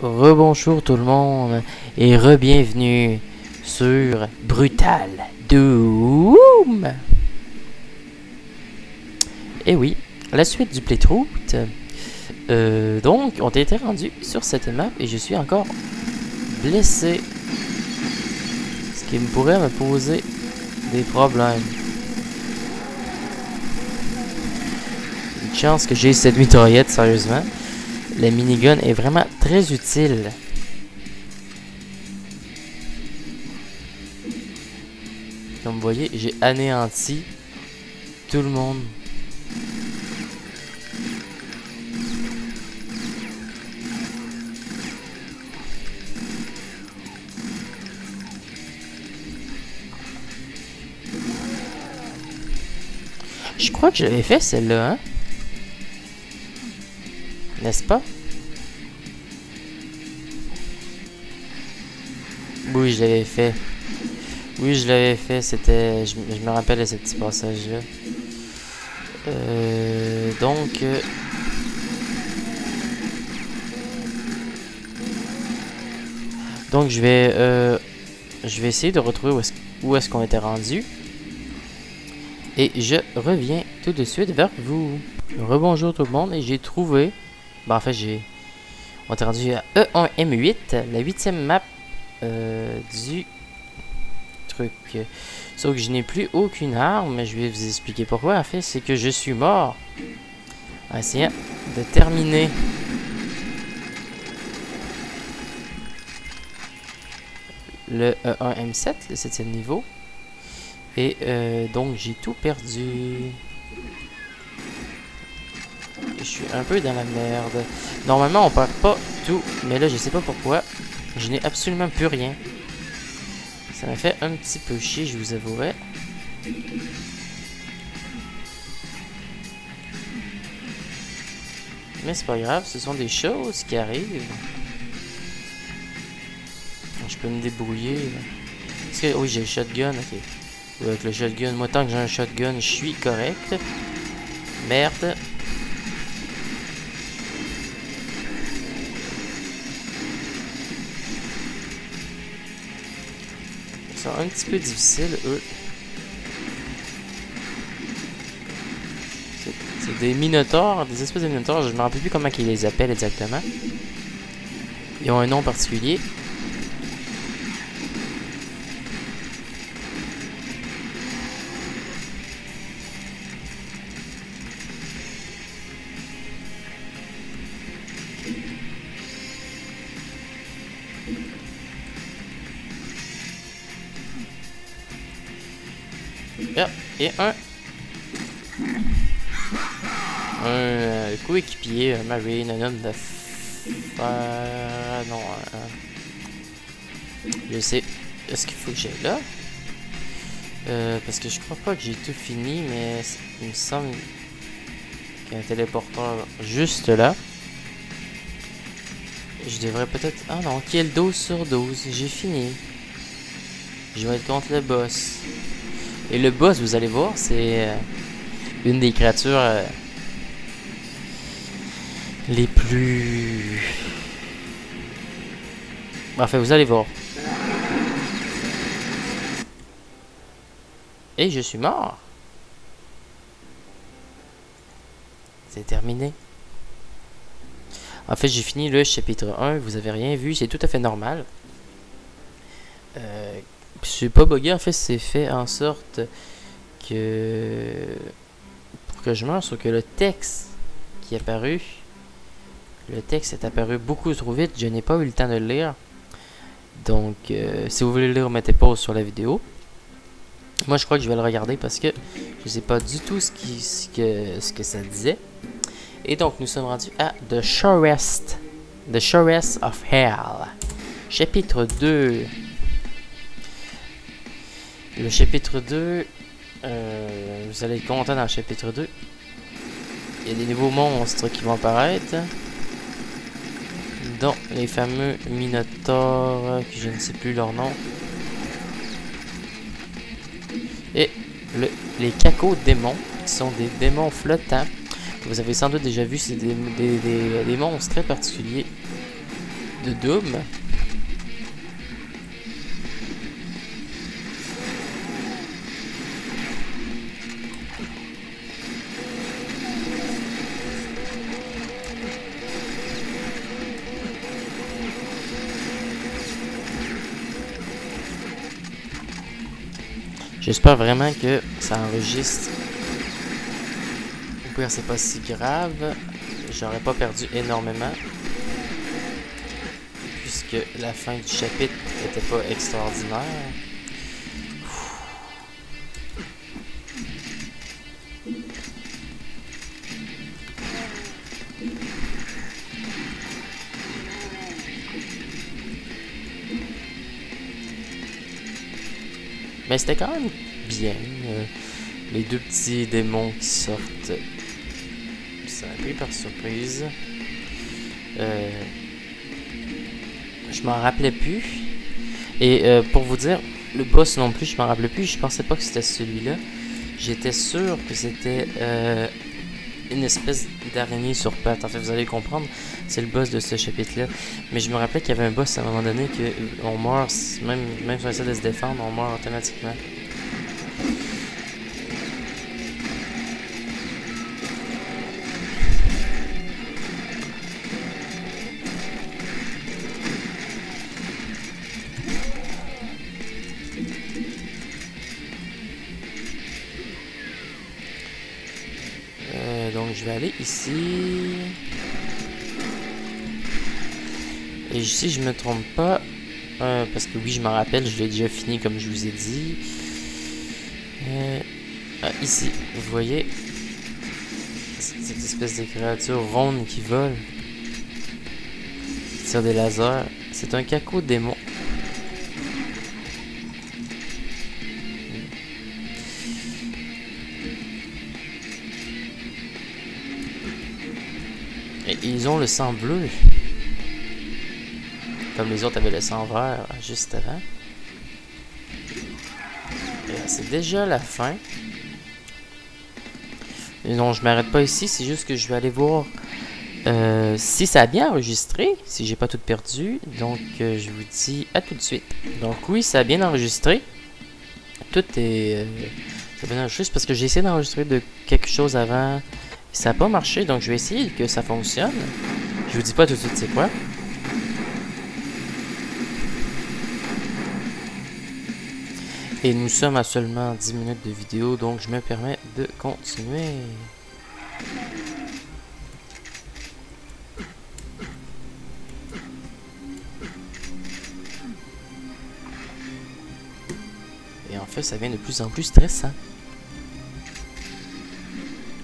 Rebonjour tout le monde et re-bienvenue sur Brutal Doom. Et oui, la suite du playthrough. Donc, on était rendu sur cette map et je suis encore blessé. Ce qui pourrait me poser des problèmes. Une chance que j'ai cette mitraillette, sérieusement. La minigun est vraiment très utile. Comme vous voyez, j'ai anéanti tout le monde. Je crois que j'avais fait celle-là, hein? N'est-ce pas? Oui, je l'avais fait. Oui, je l'avais fait. C'était... Je me rappelle de ce petit passage-là. Donc... Donc, je vais essayer de retrouver où est-ce qu'on était rendu. Et je reviens tout de suite vers vous. Rebonjour tout le monde. Et j'ai trouvé... Ben, en fait, j'ai... On est rendu à E1M8, la 8e map du truc. Sauf que je n'ai plus aucune arme. Je vais vous expliquer pourquoi. En fait, c'est que je suis mort en essayant de terminer. Le E1M7, le 7e niveau. Et donc j'ai tout perdu. Je suis un peu dans la merde. Normalement on perd pas tout, mais là je sais pas pourquoi. Je n'ai absolument plus rien. Ça m'a fait un petit peu chier, je vous avouerai. Mais c'est pas grave, ce sont des choses qui arrivent. Je peux me débrouiller. Est-ce que... Oui, j'ai le shotgun, ok. Avec le shotgun, moi tant que j'ai un shotgun, je suis correct. Merde. Ils sont un petit peu difficiles, eux. C'est des minotaures, des espèces de minotaures, je ne me rappelle plus comment ils les appellent exactement. Ils ont un nom particulier. Yep. Et un coéquipier, un marine, un homme de non, je sais. Est-ce qu'il faut que j'aille là? Parce que je crois pas que j'ai tout fini, mais il me semble qu'il y a un téléporteur juste là. Je devrais peut-être... Ah non, qui est le 12 sur 12? J'ai fini. Je vais être contre le boss. Et le boss, vous allez voir, c'est une des créatures les plus... Enfin, vous allez voir. Et je suis mort. C'est terminé. En fait, j'ai fini le chapitre 1. Vous avez rien vu, c'est tout à fait normal. Je suis pas bugué, en fait, c'est fait en sorte que... Pour que je meure, sauf que le texte qui est apparu... Le texte est apparu beaucoup trop vite, je n'ai pas eu le temps de le lire. Donc, si vous voulez le lire, mettez pause sur la vidéo. Moi, je crois que je vais le regarder parce que je sais pas du tout ce que ça disait. Et donc, nous sommes rendus à The Shores of Hell. Chapitre 2. Le chapitre 2, vous allez être content dans le chapitre 2. Il y a des nouveaux monstres qui vont apparaître. Dont les fameux Minotaurs, que je ne sais plus leur nom. Et les cacodémons, qui sont des démons flottants. Vous avez sans doute déjà vu, c'est des monstres très particuliers. de Doom. J'espère vraiment que ça enregistre. Au pire, c'est pas si grave. J'aurais pas perdu énormément. Puisque la fin du chapitre était pas extraordinaire. Mais c'était quand même bien. Les deux petits démons qui sortent, ça a pris par surprise. Je m'en rappelais plus. Et pour vous dire, le boss non plus, je m'en rappelais plus. Je pensais pas que c'était celui-là. J'étais sûr que c'était une espèce d'araignée sur pattes. En fait, vous allez comprendre, c'est le boss de ce chapitre-là. Mais je me rappelais qu'il y avait un boss à un moment donné que on meurt, même si on essaie de se défendre, on meurt automatiquement. Donc je vais aller ici. Et si je me trompe pas, parce que oui, je m'en rappelle, je l'ai déjà fini comme je vous ai dit. Ici, vous voyez cette espèce de créature ronde qui vole, qui tire des lasers. C'est un caco-démon. Et ils ont le sang bleu. Comme les autres avaient le sang vert juste avant. C'est déjà la fin. Et non, je m'arrête pas ici. C'est juste que je vais aller voir si ça a bien enregistré. Si j'ai pas tout perdu. Donc, je vous dis à tout de suite. Donc, oui, ça a bien enregistré. Tout est... ça a bien enregistré parce que j'ai essayé d'enregistrer de quelque chose avant. Ça n'a pas marché. Donc, je vais essayer que ça fonctionne. Je vous dis pas tout de suite c'est quoi. Et nous sommes à seulement 10 minutes de vidéo, donc je me permets de continuer. Et en fait, ça devient de plus en plus stressant.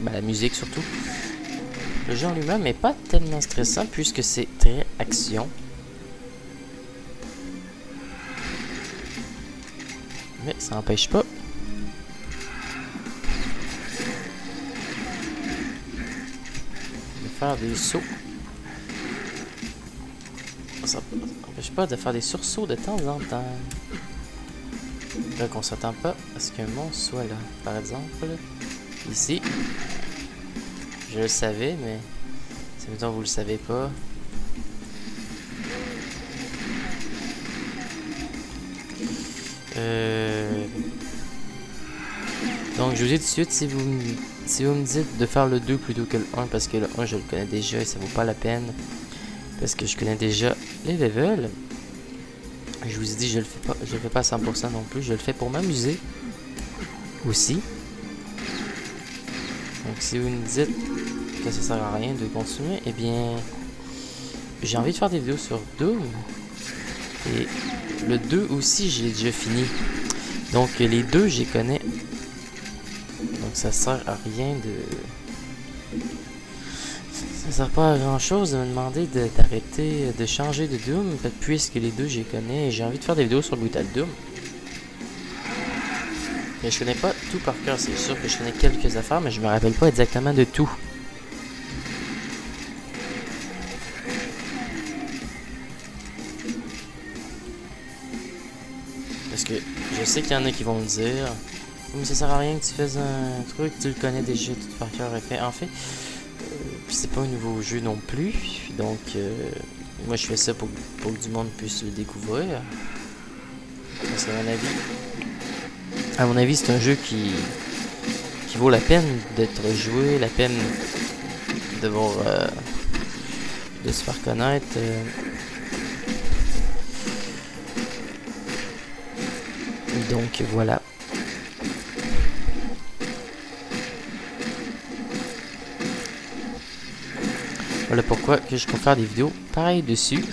Ben, la musique surtout. Le jeu en lui-même n'est pas tellement stressant puisque c'est très action. Mais ça n'empêche pas. De faire des sauts. Ça n'empêche pas de faire des sursauts de temps en temps. Là qu'on ne s'attend pas à ce qu'un monstre soit là. Par exemple, ici. Je le savais, mais si mettons vous le savez pas. Donc je vous dis tout de suite, si vous me dites de faire le 2 plutôt que le 1, parce que le 1 je le connais déjà et ça vaut pas la peine, parce que je connais déjà les levels. Je vous ai dit, je le fais pas à 100% non plus, je le fais pour m'amuser aussi. Donc si vous me dites que ça sert à rien de continuer, eh bien j'ai envie de faire des vidéos sur Doom. Et le 2 aussi, j'ai déjà fini. Donc les deux, j'y connais. Donc ça sert à rien de... ça sert pas à grand chose de me demander d'arrêter, de changer de Doom, puisque les deux, j'y connais. Et j'ai envie de faire des vidéos sur Brutal Doom. Mais je connais pas tout par cœur, c'est sûr que je connais quelques affaires, mais je me rappelle pas exactement de tout. Parce que je sais qu'il y en a qui vont me dire oh, mais ça sert à rien que tu fasses un truc, tu le connais déjà tout par cœur. En fait, c'est pas un nouveau jeu non plus, donc Moi je fais ça pour que du monde puisse le découvrir. Parce qu'à mon avis, c'est un jeu qui vaut la peine d'être joué, la peine de voir, de se faire connaître. Donc voilà. Voilà pourquoi que je peux faire des vidéos pareilles dessus.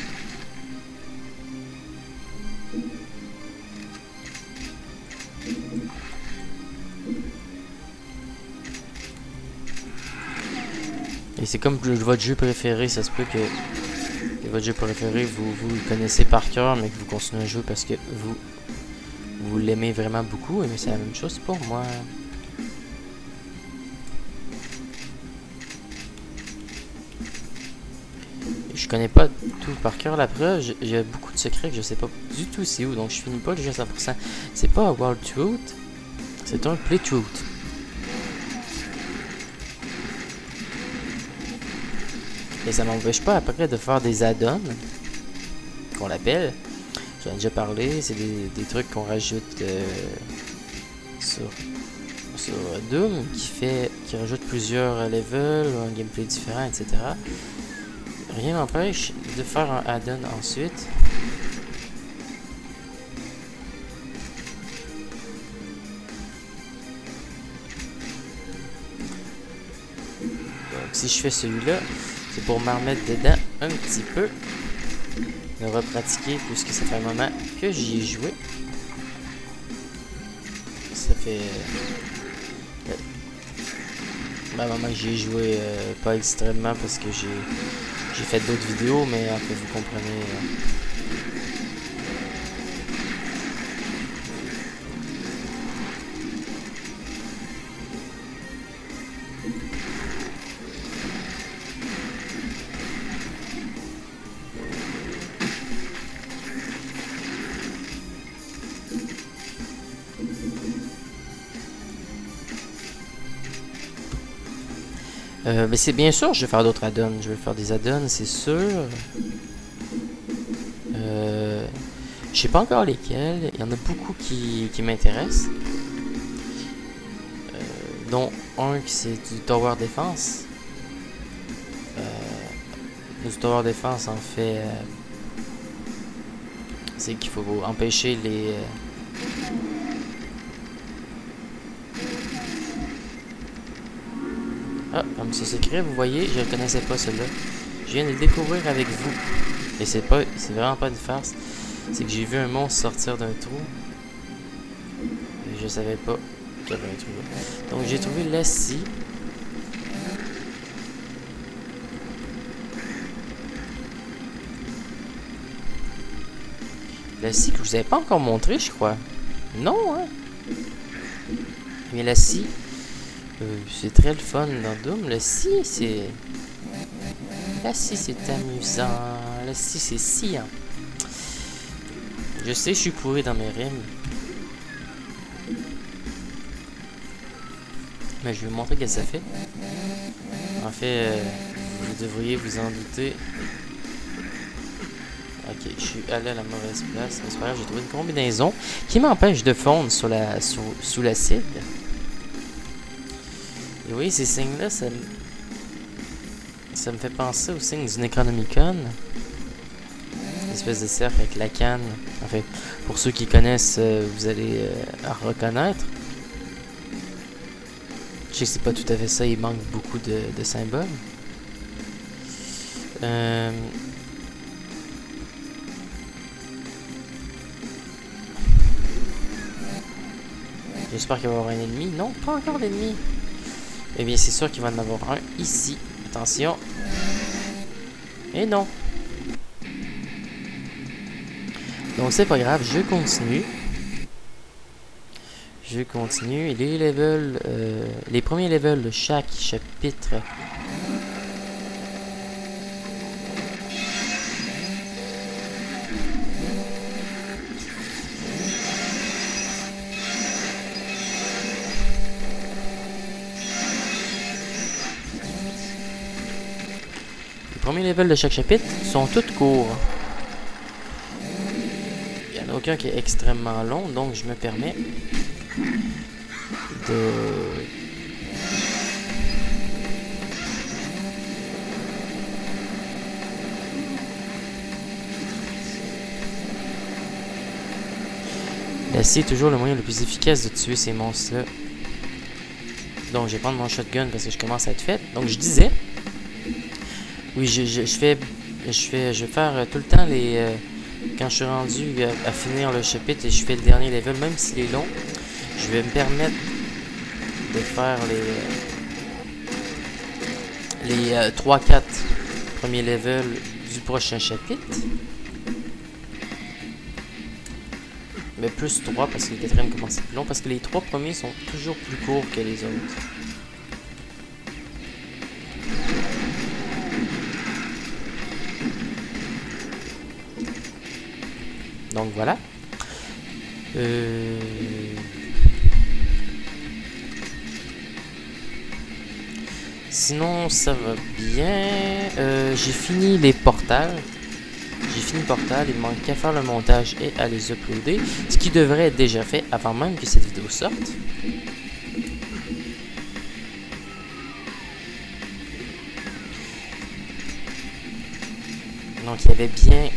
Et c'est comme votre jeu préféré, ça se peut que votre jeu préféré, vous le connaissez par cœur, mais que vous continuez à jouer parce que vous l'aimez vraiment beaucoup, mais c'est la même chose pour moi. Je connais pas tout par cœur, la preuve, j'ai beaucoup de secrets que je sais pas du tout c'est où, donc je finis pas le jeu à 100%. C'est pas un world through, c'est un play through. Et ça m'empêche pas après de faire des add-ons, qu'on l'appelle, j'en ai déjà parlé, c'est des trucs qu'on rajoute sur Doom, qui rajoute plusieurs levels, un gameplay différent, etc. Rien n'empêche de faire un add-on ensuite. Donc si je fais celui-là, c'est pour m'en remettre dedans un petit peu. Me repratiquer puisque ça fait un moment que j'y ai joué. Ça fait... un moment que j'y ai joué, pas extrêmement parce que j'ai fait d'autres vidéos, mais après vous comprenez. Mais c'est bien sûr, je vais faire d'autres add-ons. Je vais faire des add-ons, c'est sûr. Je sais pas encore lesquels. Il y en a beaucoup qui m'intéressent. Dont un qui c'est du Tower Defense. Du Tower Defense, en fait, c'est qu'il faut empêcher les... Ah, comme ce secret, vous voyez, je ne connaissais pas celui-là. Je viens de le découvrir avec vous. Et c'est vraiment pas une farce. C'est que j'ai vu un monstre sortir d'un trou. Et je savais pas qu'il y avait un trou là. Donc j'ai trouvé la scie. La scie que je vous avais pas encore montré, je crois. Non, hein? Mais la scie... c'est très le fun dans Doom. La scie, c'est... La scie, c'est amusant. La scie, c'est si... Hein. Je sais, je suis pourri dans mes rimes. Mais je vais vous montrer qu'est-ce que ça fait. En fait, vous devriez vous en douter. Ok, je suis allé à la mauvaise place. Mais c'est pas grave, j'ai trouvé une combinaison qui m'empêche de fondre sur sous l'acide. Oui, ces signes-là, ça me fait penser aux signes du Necronomicon. Une espèce de cercle avec la canne. En fait, pour ceux qui connaissent, vous allez reconnaître. Je sais que c'est pas tout à fait ça, il manque beaucoup de symboles. J'espère qu'il va y avoir un ennemi. Non, pas encore d'ennemi. Eh bien, c'est sûr qu'il va en avoir un ici. Attention. Et non. Donc, c'est pas grave. Je continue. Je continue. Et les levels... les premiers levels de chaque chapitre... premiers levels de chaque chapitre sont toutes courts. Il n'y en a aucun qui est extrêmement long, donc je me permets de... L'acier est toujours le moyen le plus efficace de tuer ces monstres-là. Donc je vais prendre mon shotgun parce que je commence à être faite. Donc je disais... Oui, je vais faire tout le temps les... quand je suis rendu à finir le chapitre et je fais le dernier level, même s'il est long, je vais me permettre de faire les 3-4 premiers levels du prochain chapitre. Mais plus 3 parce que le quatrième commence plus long, parce que les 3 premiers sont toujours plus courts que les autres. Donc voilà. Sinon ça va bien. J'ai fini les portails. J'ai fini le portal, il ne manque qu'à faire le montage et à les uploader, ce qui devrait être déjà fait avant même que cette vidéo sorte. Donc il y avait bien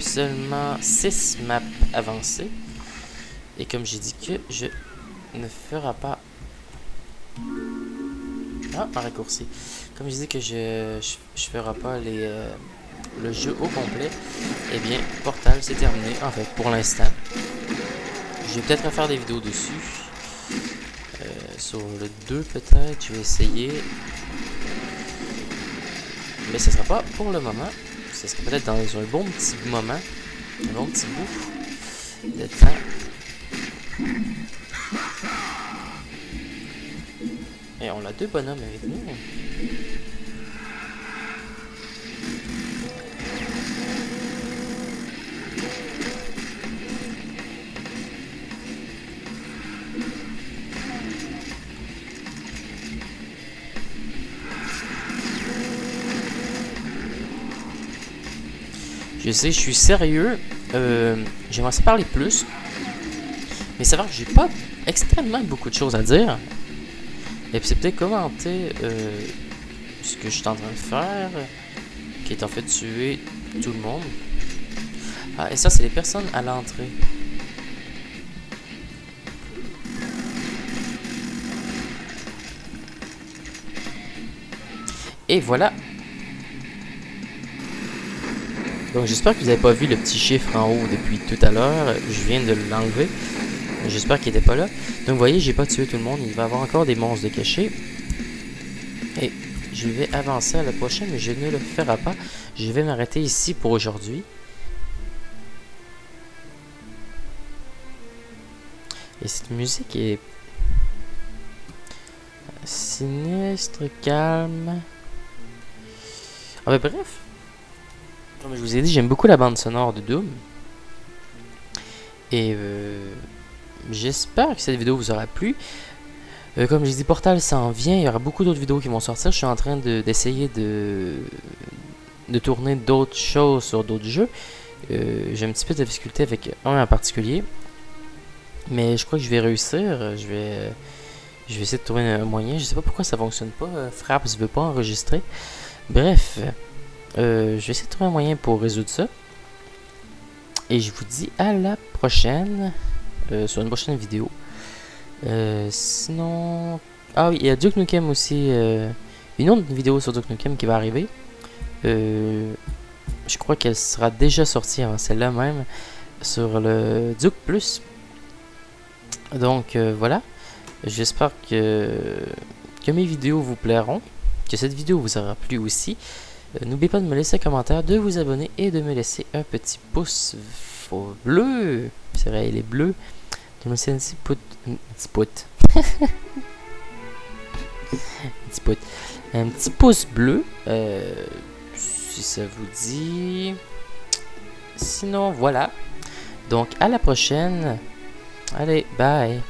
seulement 6 maps avancées. Et comme j'ai dit que je ne ferai pas... Ah, un raccourci. Comme j'ai dit que je ferai pas les... le jeu au complet, et eh bien Portal c'est terminé en fait pour l'instant. Je vais peut-être refaire des vidéos dessus, sur le 2 peut-être, je vais essayer, mais ce sera pas pour le moment, ce sera peut-être dans un bon petit moment, un bon petit bout de temps. Et on a 2 bonhommes avec nous. Je sais, je suis sérieux, j'aimerais ça parler plus, mais savoir que j'ai pas extrêmement beaucoup de choses à dire, et puis c'est peut-être commenter ce que je suis en train de faire, qui est en fait tuer tout le monde. Ah, et ça c'est les personnes à l'entrée. Et voilà. Donc j'espère que vous n'avez pas vu le petit chiffre en haut depuis tout à l'heure. Je viens de l'enlever. J'espère qu'il n'était pas là. Donc vous voyez, j'ai pas tué tout le monde. Il va y avoir encore des monstres de cachés. Et je vais avancer à la prochaine, mais je ne le ferai pas. Je vais m'arrêter ici pour aujourd'hui. Et cette musique est... sinistre, calme. Ah ben bref. Comme je vous ai dit, j'aime beaucoup la bande sonore de Doom. Et j'espère que cette vidéo vous aura plu. Comme j'ai dit, Portal s'en vient. Il y aura beaucoup d'autres vidéos qui vont sortir. Je suis en train d'essayer de tourner d'autres choses sur d'autres jeux. J'ai un petit peu de difficulté avec un en particulier. Mais je crois que je vais réussir. Je vais essayer de trouver un moyen. Je sais pas pourquoi ça fonctionne pas. Fraps ne veut pas enregistrer. Bref. Je vais essayer de trouver un moyen pour résoudre ça. Et je vous dis à la prochaine. Sur une prochaine vidéo. Sinon... Ah oui, il y a Duke Nukem aussi. Une autre vidéo sur Duke Nukem qui va arriver. Je crois qu'elle sera déjà sortie avant celle-là même. Sur le Duke Plus. Donc voilà. J'espère que mes vidéos vous plairont. Que cette vidéo vous aura plu aussi. N'oubliez pas de me laisser un commentaire, de vous abonner et de me laisser un petit pouce bleu. C'est vrai, il est bleu. De me laisser un petit pouce. Un petit pouce bleu. Si ça vous dit. Sinon, voilà. Donc, à la prochaine. Allez, bye.